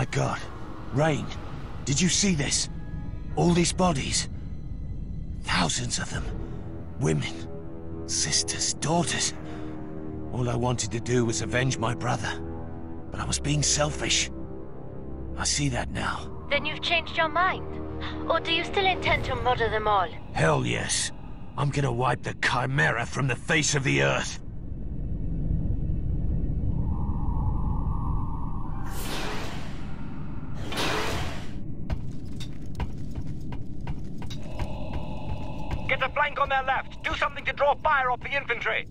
my God. Raine, did you see this? All these bodies. Thousands of them. Women. Sisters. Daughters. All I wanted to do was avenge my brother. But I was being selfish. I see that now. Then you've changed your mind? Or do you still intend to murder them all? Hell yes. I'm gonna wipe the Chimera from the face of the Earth. Get a flank on their left. Do something to draw fire off the infantry.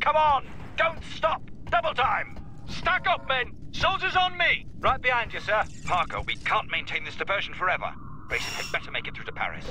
Come on. Don't stop. Double time. Stack up, men. Soldiers on me. Right behind you, sir. Parker, we can't maintain this diversion forever. Grayson had better make it through to Paris.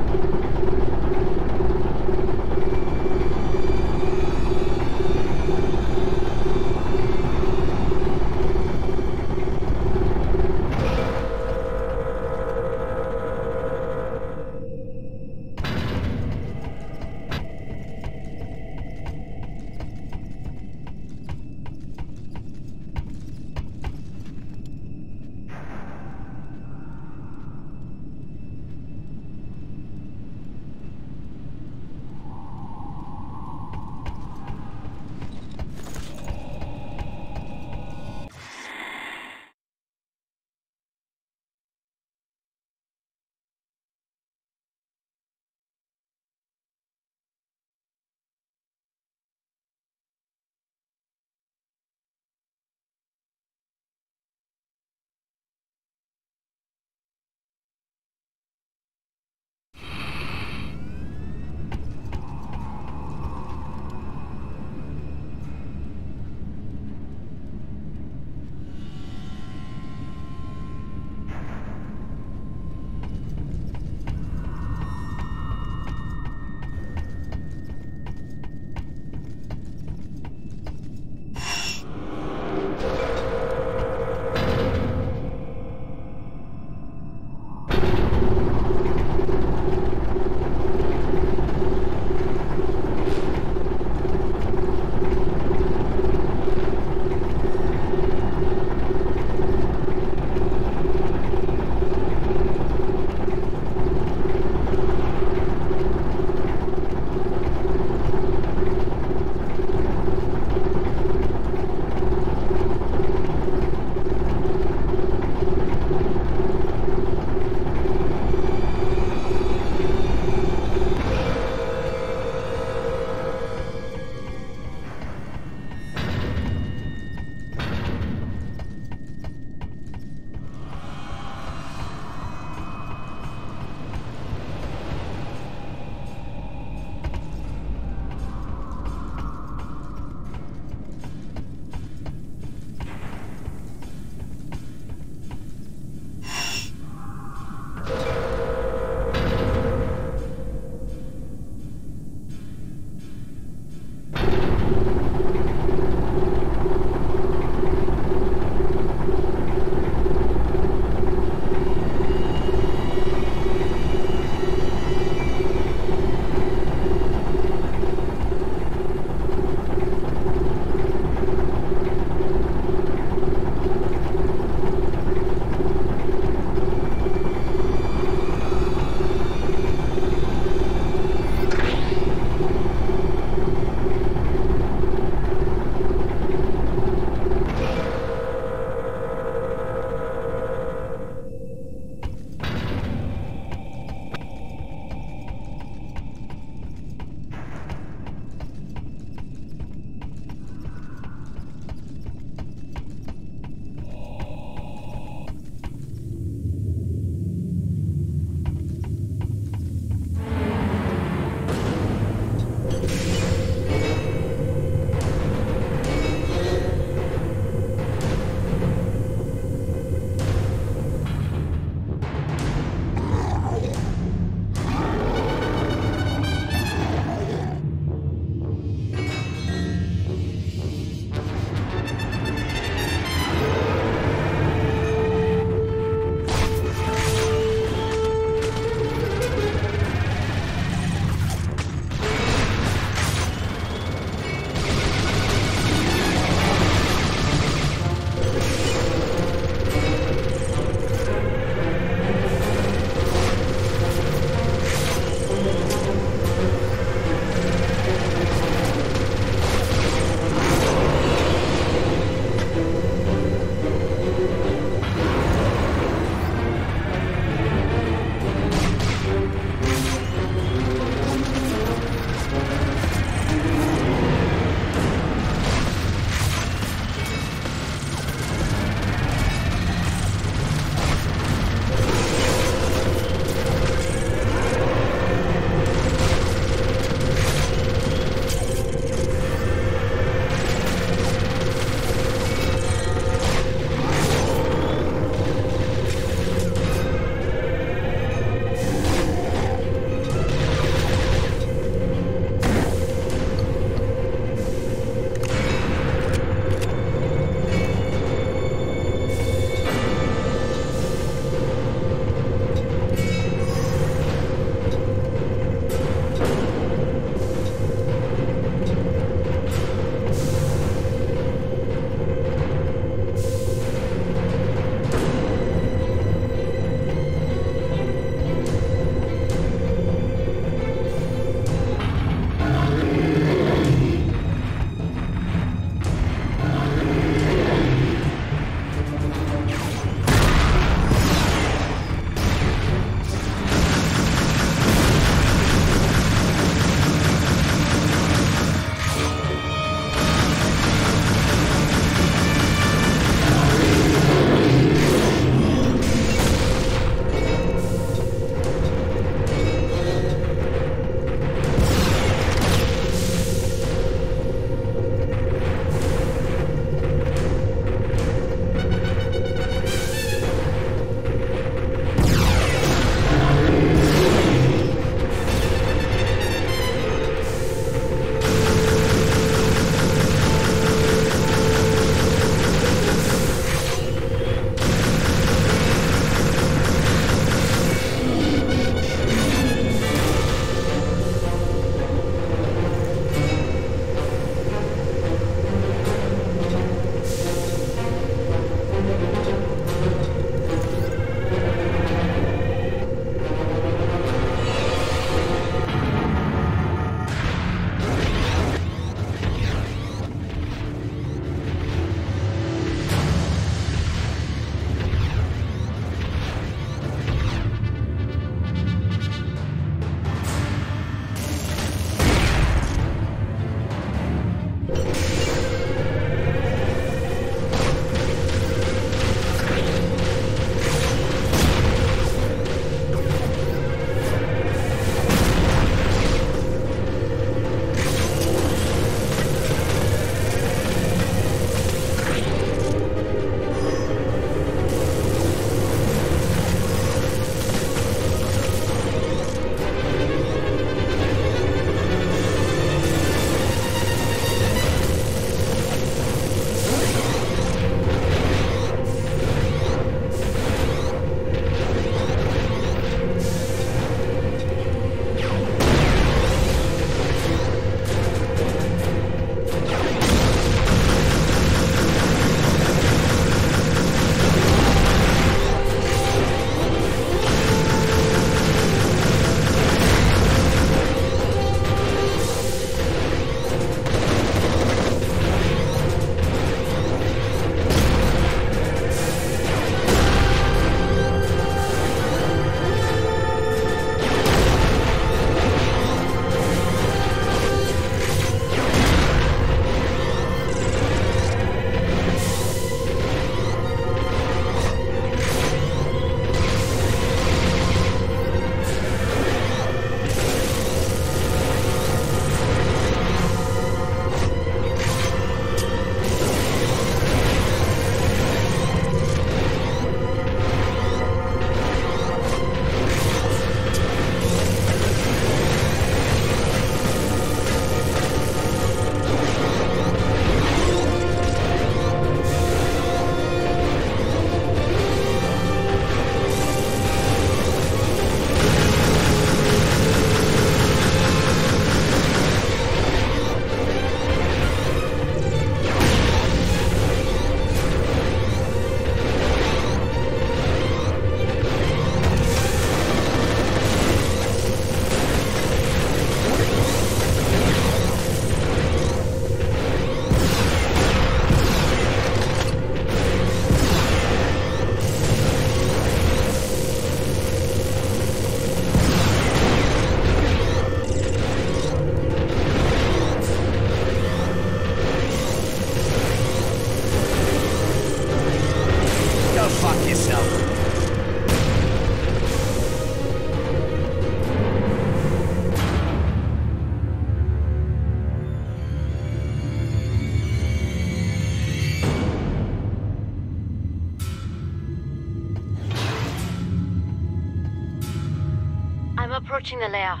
approaching the lair.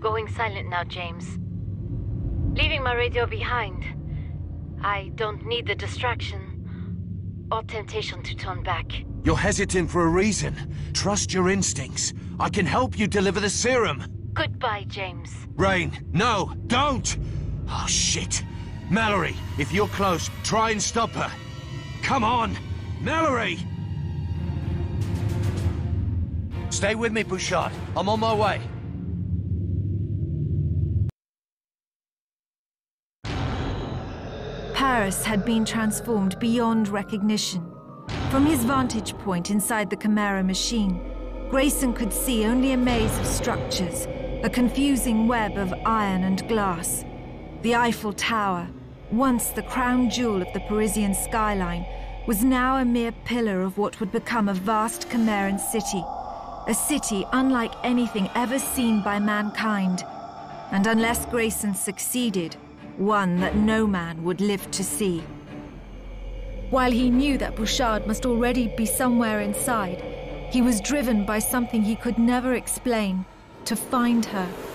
Going silent now, James. Leaving my radio behind. I don't need the distraction or temptation to turn back. You're hesitant for a reason. Trust your instincts. I can help you deliver the serum. Goodbye, James. Raine, no, don't! Oh, shit. Mallery, if you're close, try and stop her. Come on, Mallery! Stay with me, Bouchard. I'm on my way. Paris had been transformed beyond recognition. From his vantage point inside the Chimera machine, Grayson could see only a maze of structures, a confusing web of iron and glass. The Eiffel Tower, once the crown jewel of the Parisian skyline, was now a mere pillar of what would become a vast Chimeran city. A city unlike anything ever seen by mankind, and unless Grayson succeeded, one that no man would live to see. While he knew that Bouchard must already be somewhere inside, he was driven by something he could never explain, to find her.